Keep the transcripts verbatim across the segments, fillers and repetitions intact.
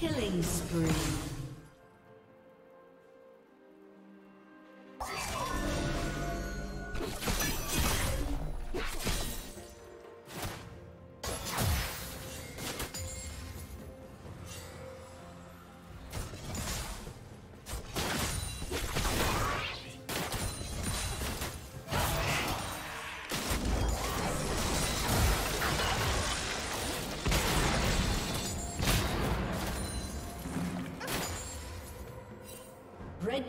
Killing spree. Red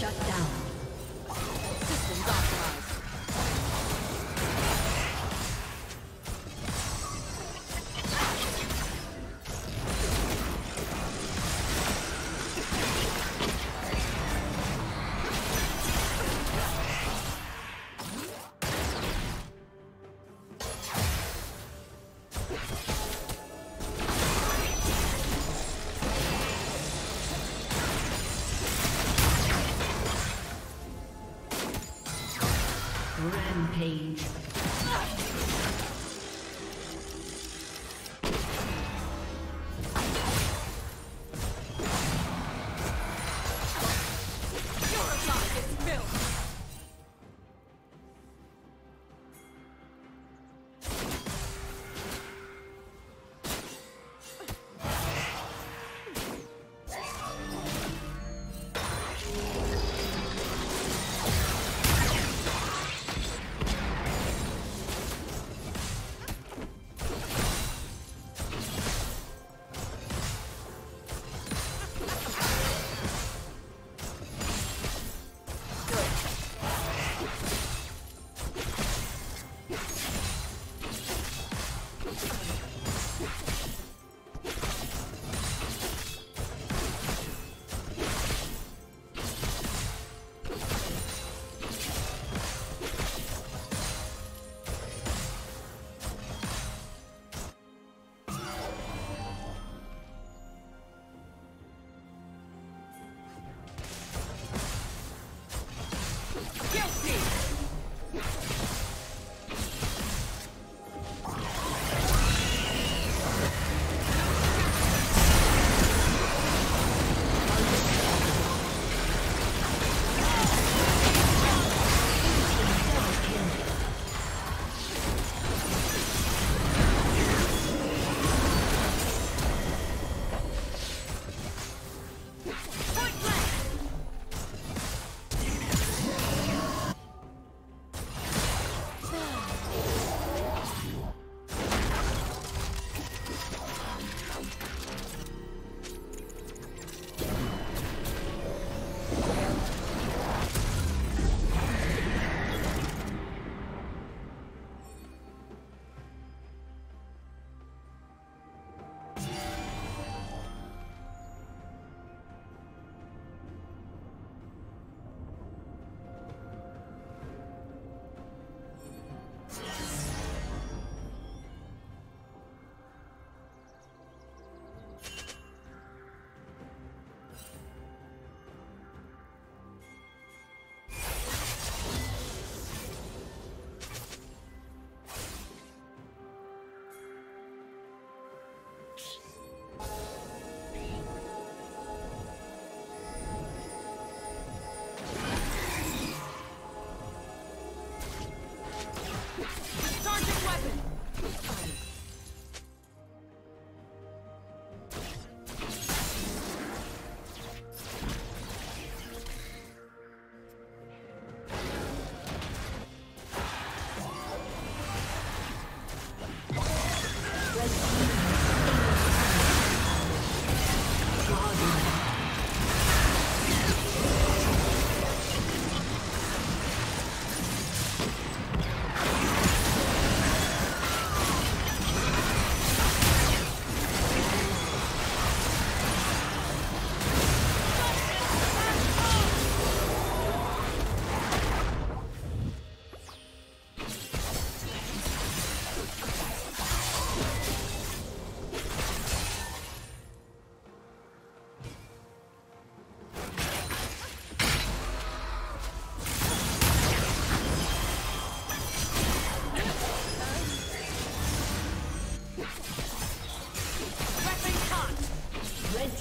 Shut down. System Rampage.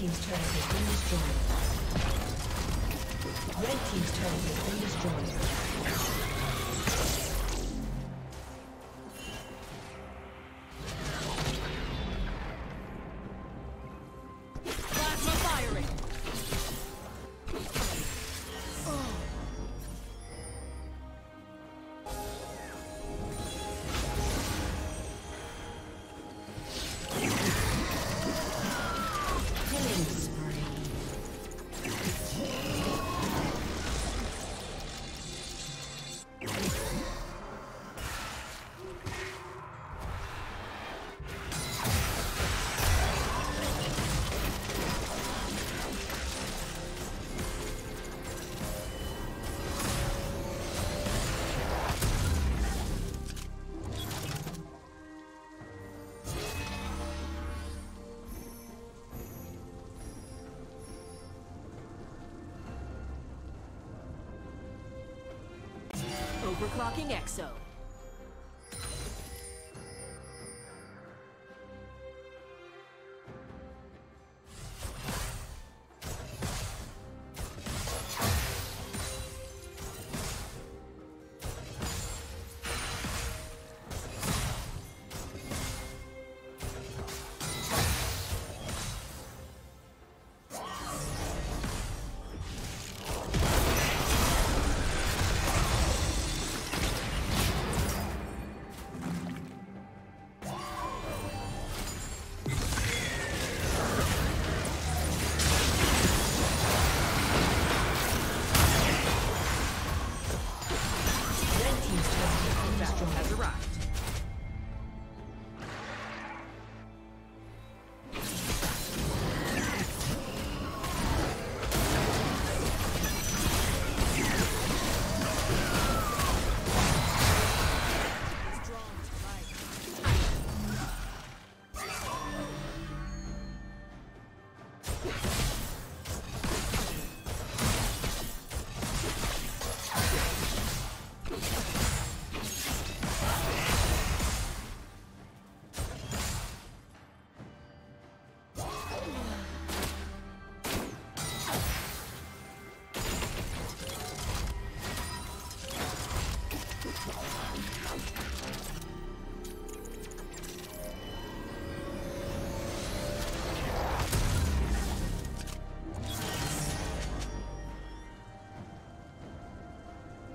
team's turret has been destroyed. Red team's turret has been destroyed. Overclocking Exo.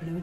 Blue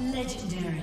Legendary.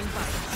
Commencing fight.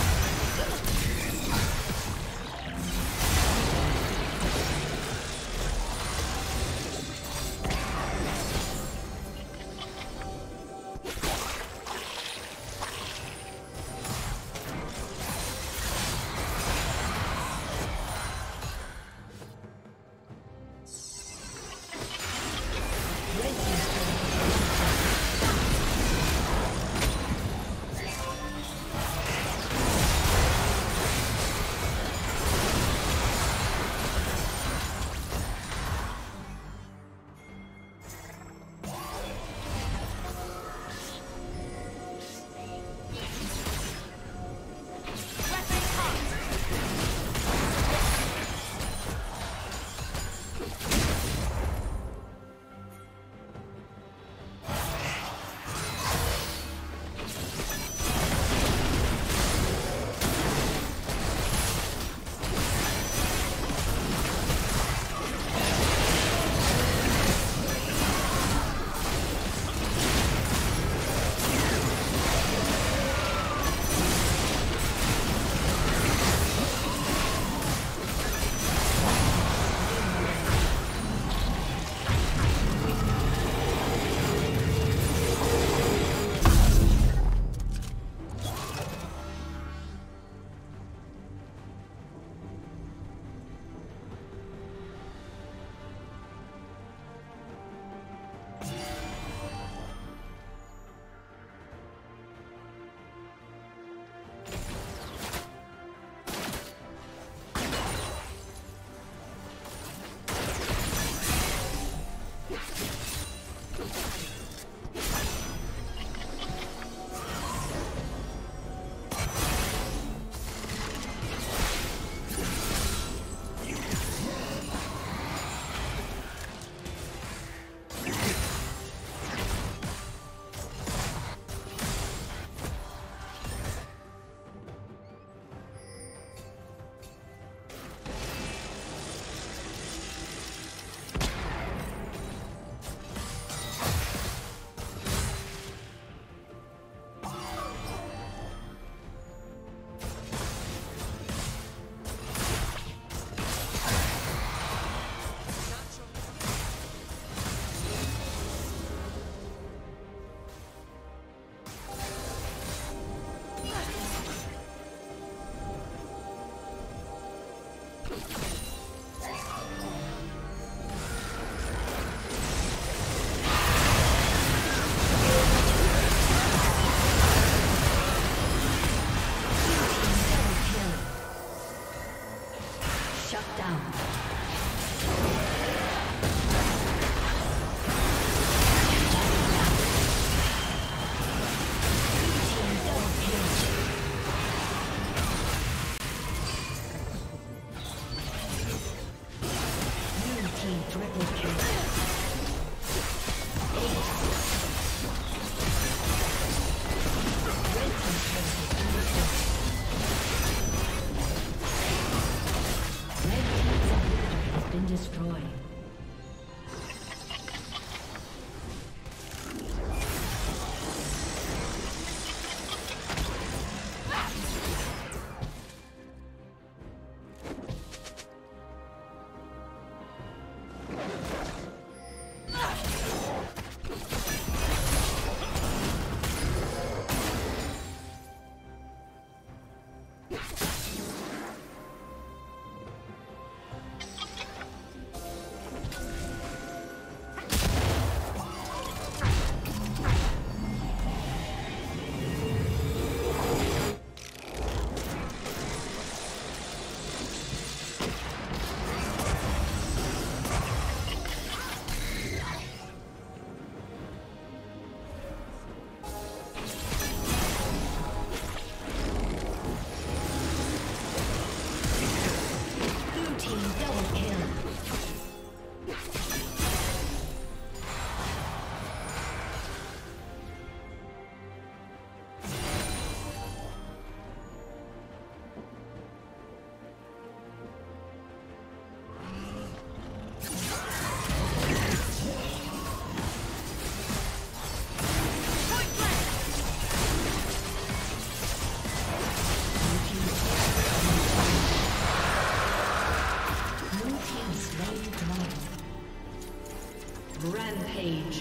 Rampage.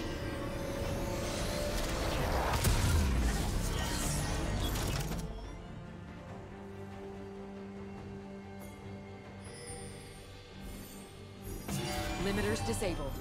Limiters disabled.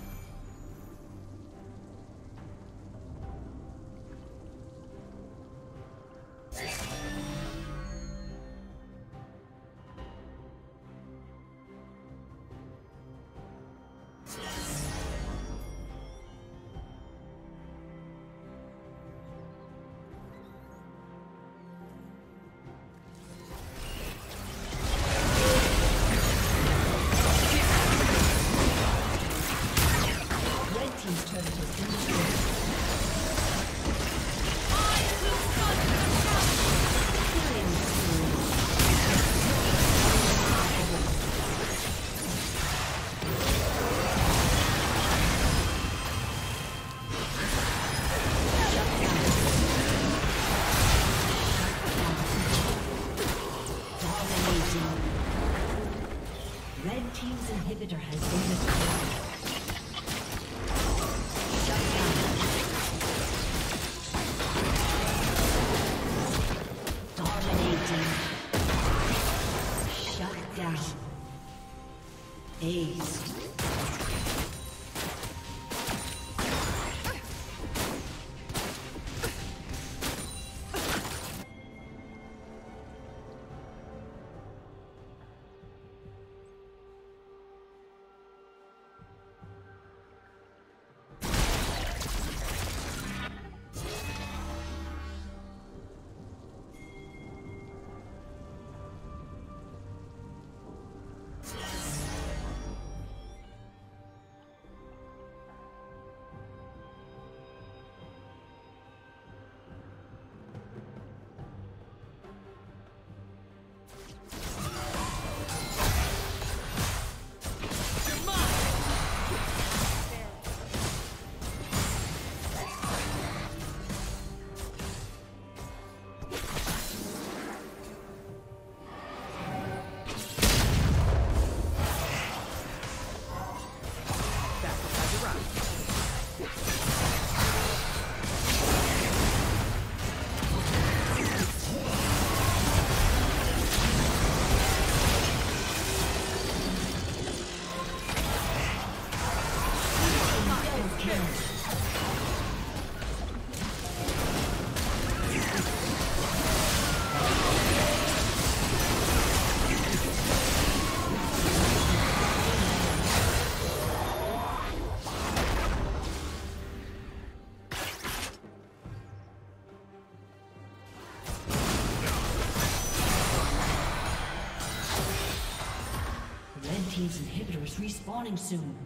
Team's inhibitor is respawning soon.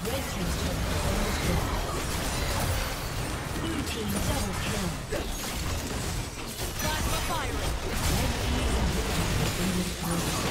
Red team's double kill. Plasma firing. Red team's inhibitor has been destroyed.